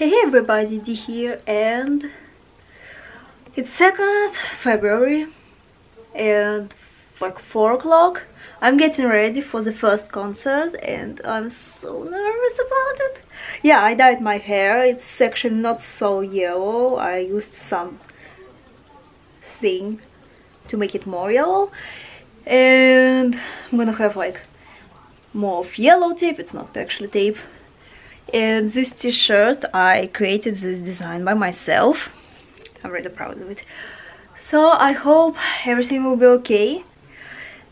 Hey everybody, D here, and it's 2nd February and like 4 o'clock. I'm getting ready for the first concert and I'm so nervous about it. Yeah, I dyed my hair, it's actually not so yellow, I used some thing to make it more yellow. And I'm gonna have like more of yellow tape, it's not actually tape. And this t-shirt, I created this design by myself. I'm really proud of it. So I hope everything will be okay.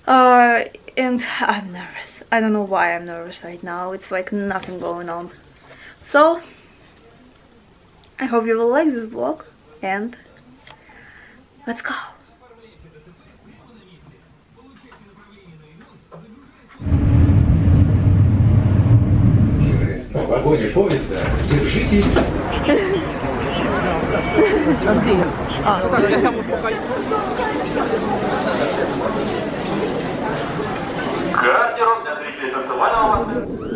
And I'm nervous. I don't know why I'm nervous right now. It's like nothing going on. So I hope you will like this vlog. And let's go. В вагоне поезда держитесь. Гардероб для зрителей танцевального бассейна.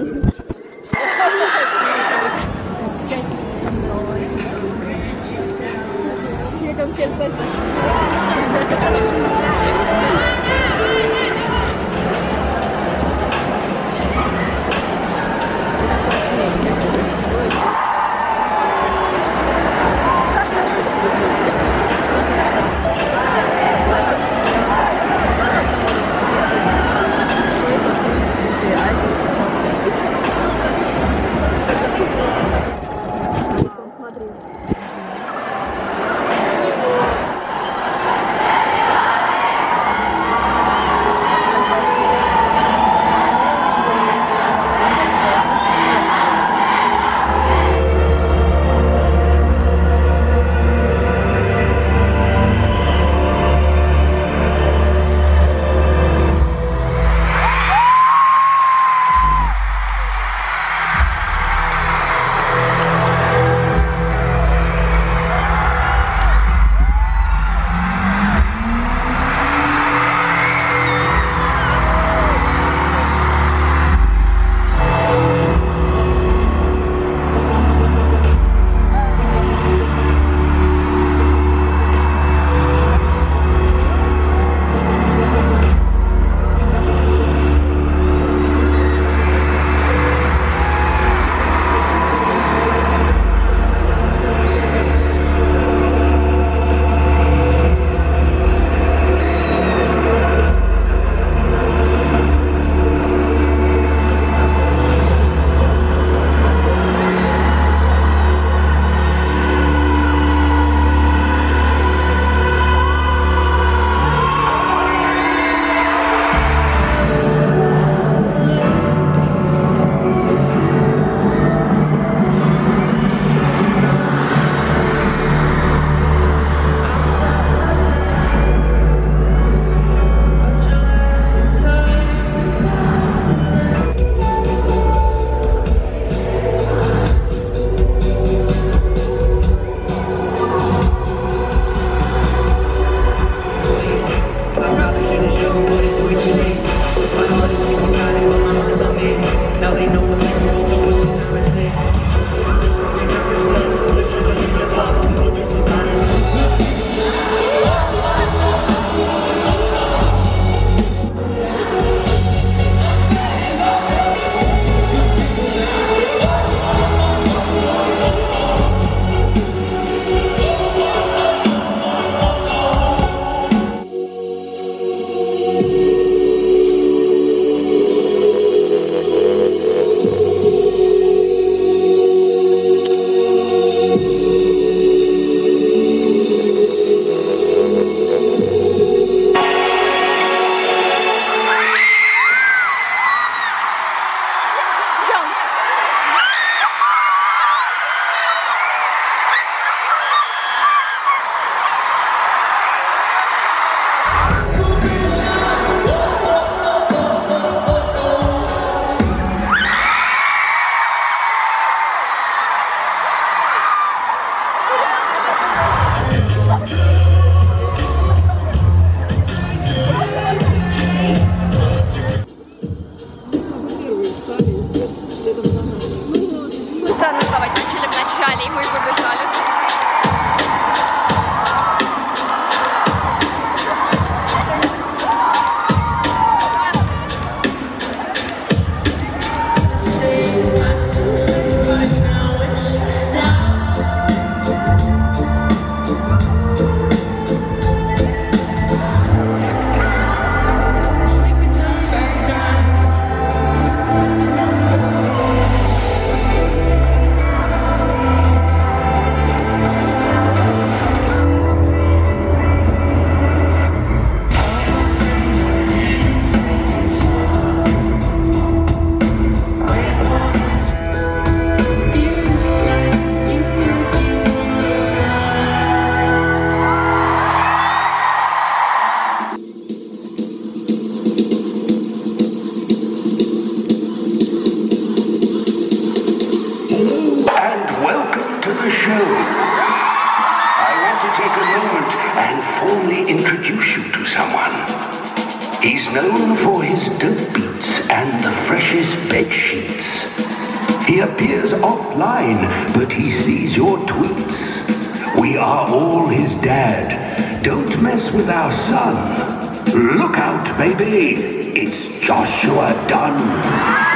Начали в начале. побежали, и мы побежали. He's known for his dope beats and the freshest bed sheets. He appears offline, but he sees your tweets. We are all his dad. Don't mess with our son. Look out, baby. It's Joshua Dunn.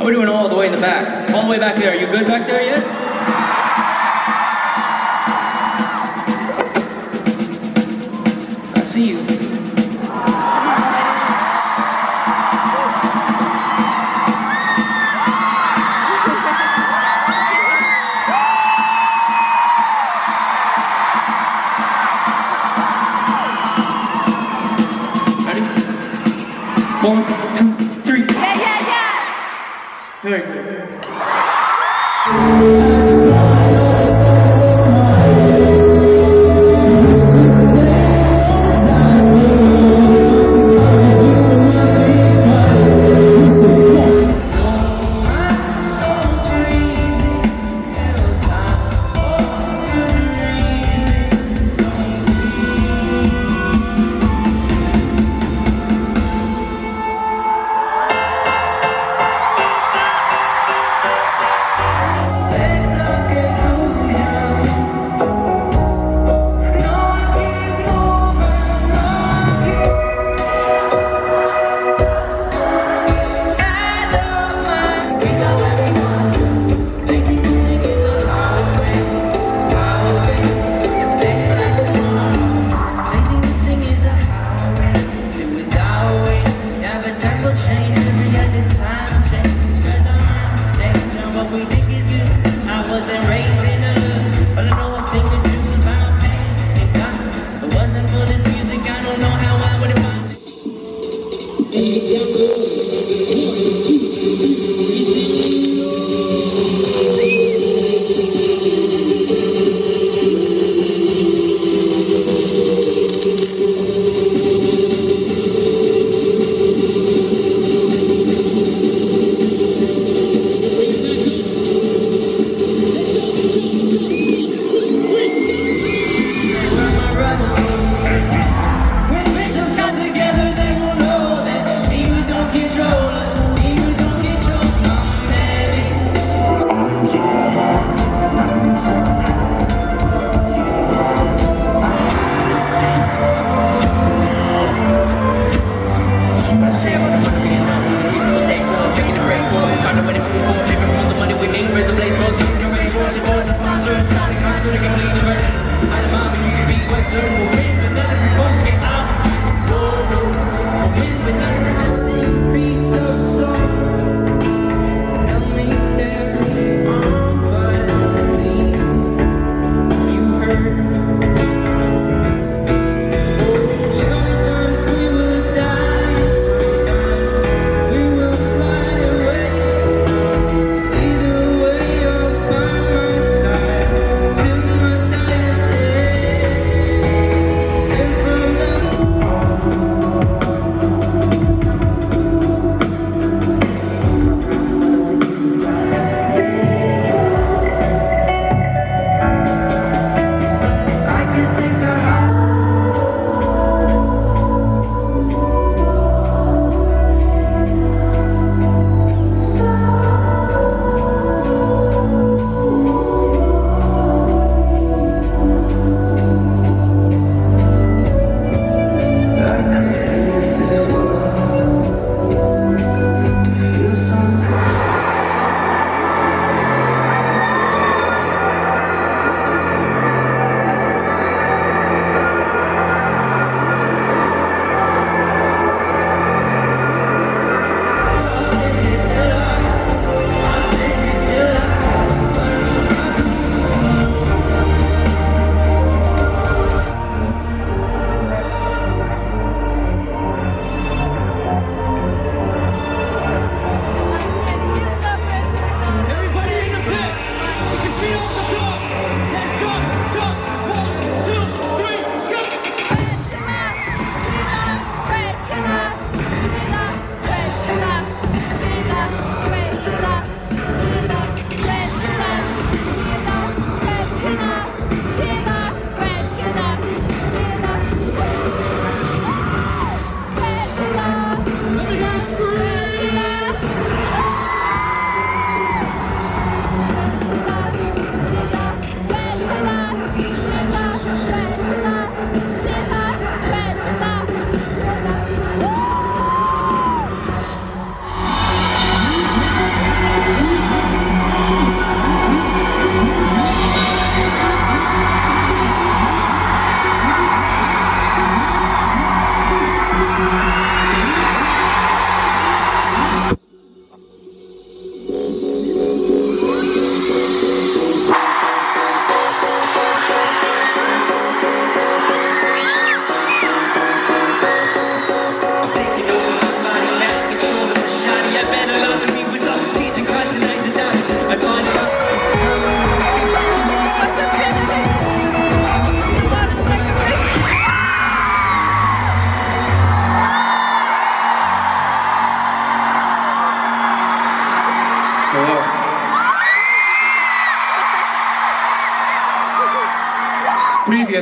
We're doing all the way in the back. All the way back there. Are you good back there? Yes? I see you.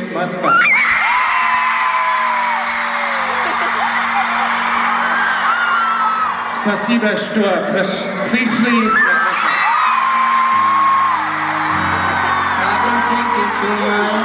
опять Москва. Спасибо, что пришли. Thank you.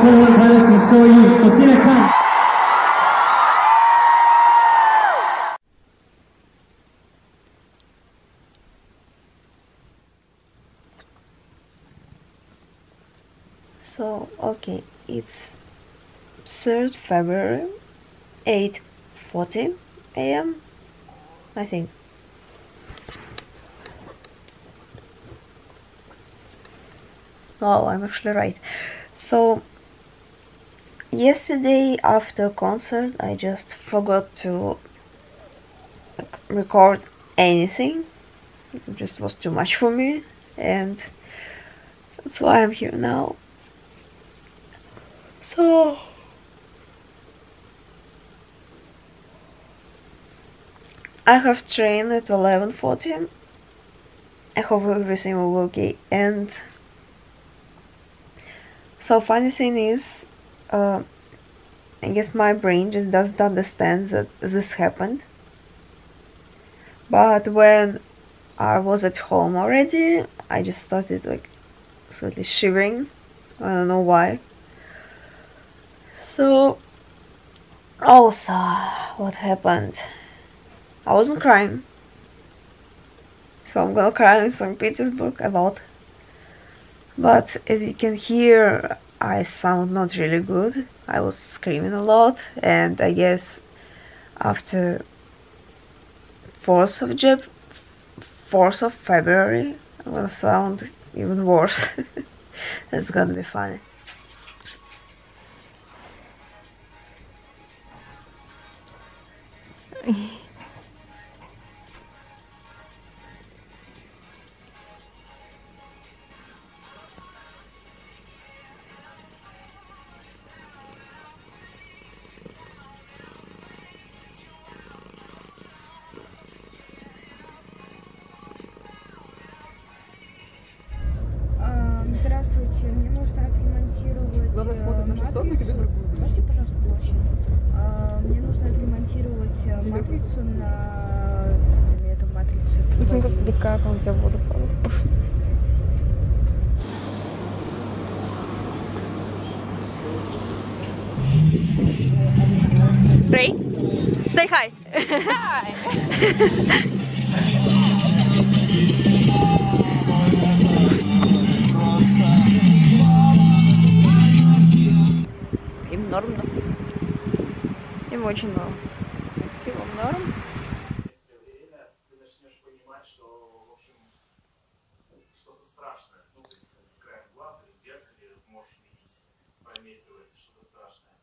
Saint Pilots will show you. We'll see you next time. So, okay, it's 3rd February, 8:40 a.m., I think. Wow, I'm actually right. So, yesterday after concert, I just forgot to record anything. It just was too much for me, and that's why I'm here now. So, I have train at 11:40. I hope everything will be okay. And so funny thing is, I guess my brain just doesn't understand that this happened. But when I was at home already, I just started like slightly shivering. I don't know why. So, also, what happened? I wasn't crying. So I'm gonna cry in Saint Petersburg a lot. But as you can hear, I sound not really good. I was screaming a lot, and I guess after 4th of February, I'm gonna sound even worse. It's gonna be funny. Здравствуйте, мне нужно отремонтировать... Главное, смотрят нашу сторону, где другую. Можете, пожалуйста, получить? Мне нужно отремонтировать матрицу на... Или это матрица? Господи, как он у тебя воду пал. Ray, say hi! Hi! Им норм, да? Им очень норм. Таким вам норм. Ты начнешь понимать, что, в общем, что-то страшное. Ну, то есть, краем глаза, в зеркале можешь видеть, пометивать, что-то страшное.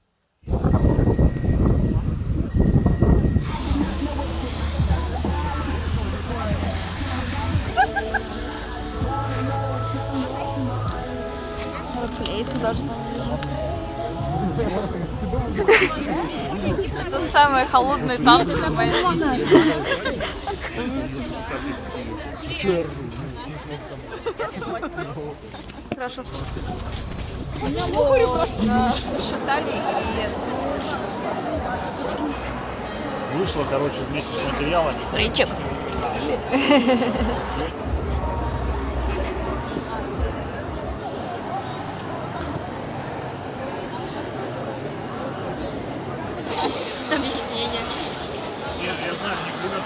Клеится даже. Это самые холодные танцы в моей жизни. Хорошо. У меня мухарю просто считали и... Вышло, короче, вместе с материалом. Рычаг. Объяснение. Нет, я знаю, не привык.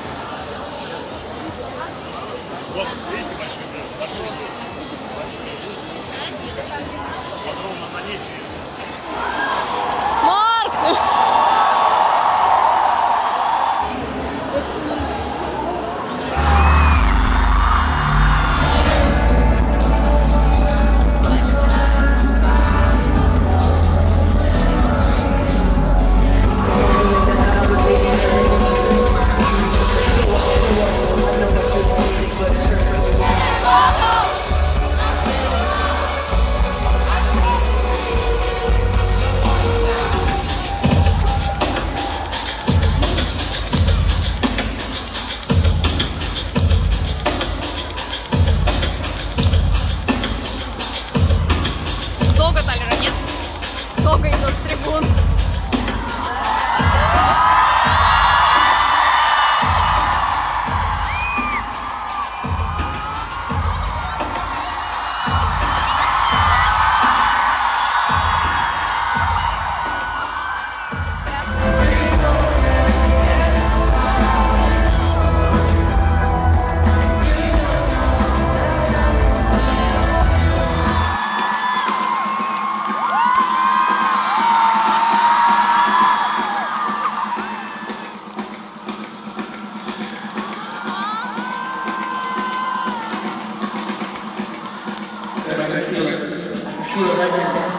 Вот, видите, машина, машина. Подробно на ней через. Марк! feel it right here.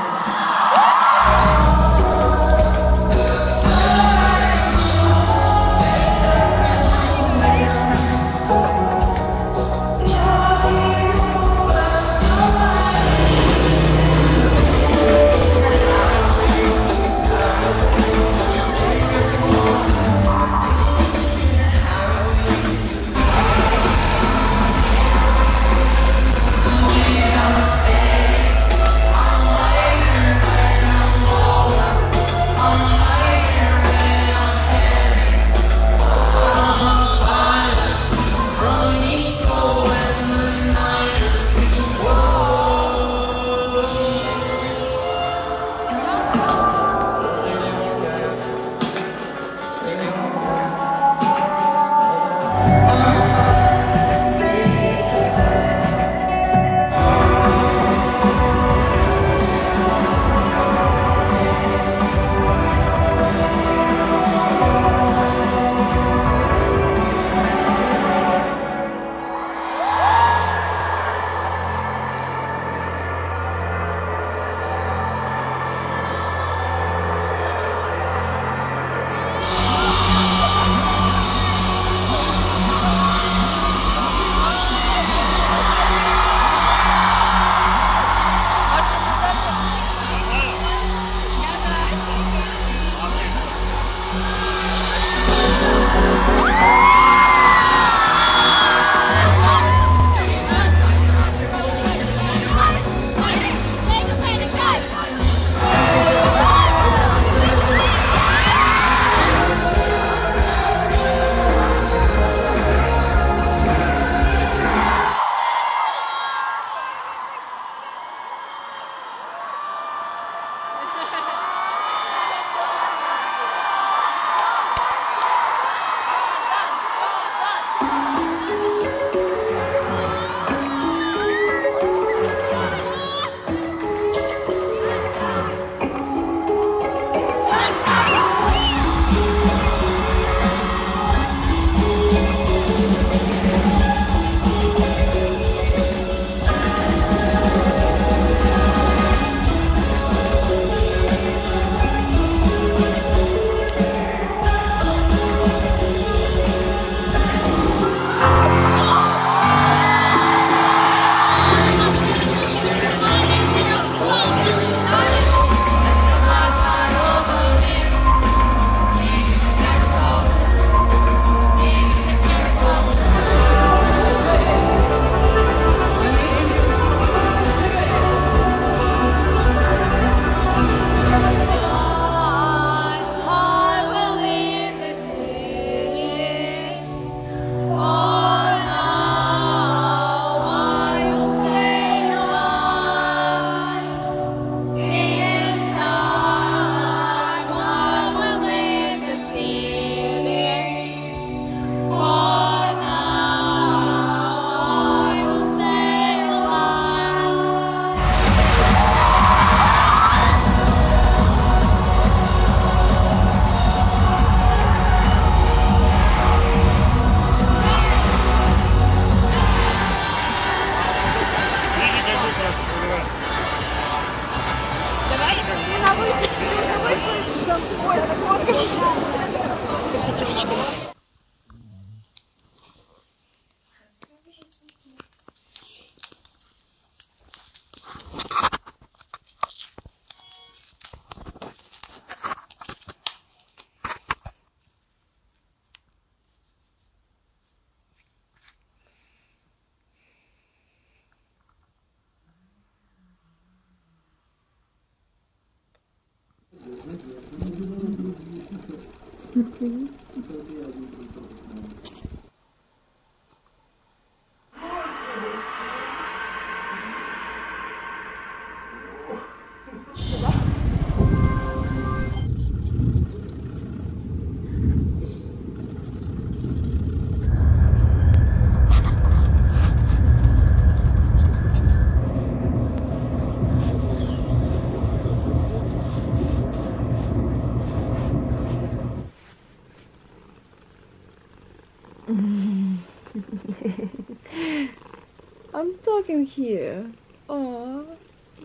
I'm talking here. Oh,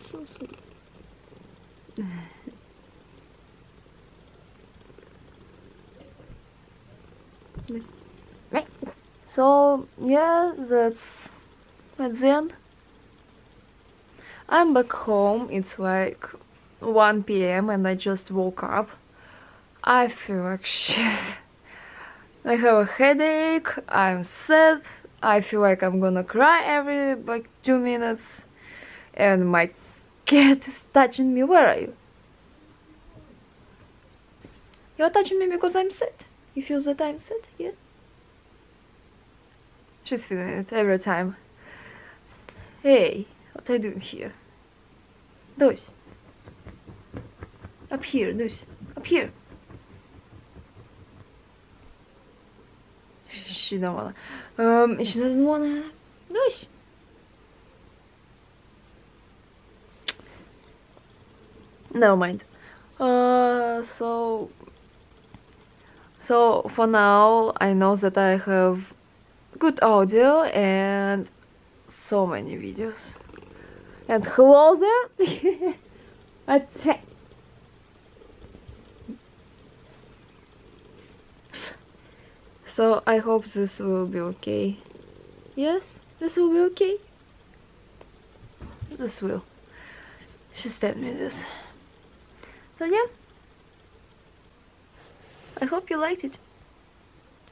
Susie. Right. So yeah, that's at the end. I'm back home. It's like 1 p.m. and I just woke up. I feel like shit. I have a headache. I'm sad. I feel like I'm gonna cry every like 2 minutes. And my cat is touching me. Where are you? You're touching me because I'm sad. You feel that I'm sad? Yeah. She's feeling it every time. Hey, what are you doing here? Dush. Up here, Dush. Up here. She don't wanna. She doesn't wanna. Dush. Never mind. So for now, I know that I have good audio and so many videos. And hello there. Attack. So I hope this will be okay. Yes, this will be okay. This will. She sent me this. So yeah, I hope you liked it,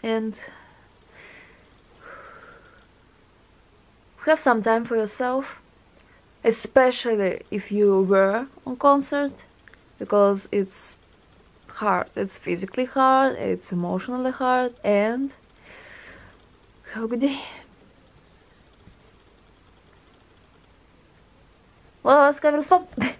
and have some time for yourself, especially if you were on concert, because it's hard, it's physically hard, it's emotionally hard, and have a good day. Well, let's go, stop.